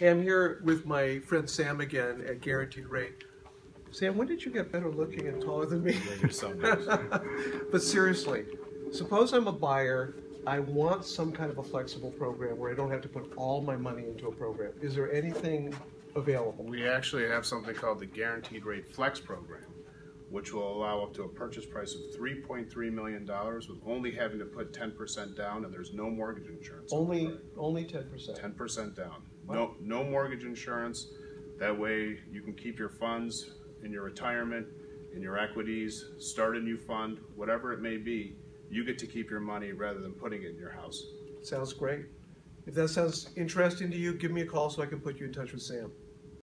Hey, I'm here with my friend Sam again at Guaranteed Rate. Sam, when did you get better looking and taller than me? But seriously, suppose I'm a buyer. I want some kind of a flexible program where I don't have to put all my money into a program. Is there anything available? We actually have something called the Guaranteed Rate Flex Program, which will allow up to a purchase price of $3.3 million with only having to put 10% down, and there's no mortgage insurance. Only 10%? 10% down. What? No mortgage insurance. That way you can keep your funds in your retirement, in your equities, start a new fund, whatever it may be. You get to keep your money rather than putting it in your house. Sounds great. If that sounds interesting to you, give me a call so I can put you in touch with Sam.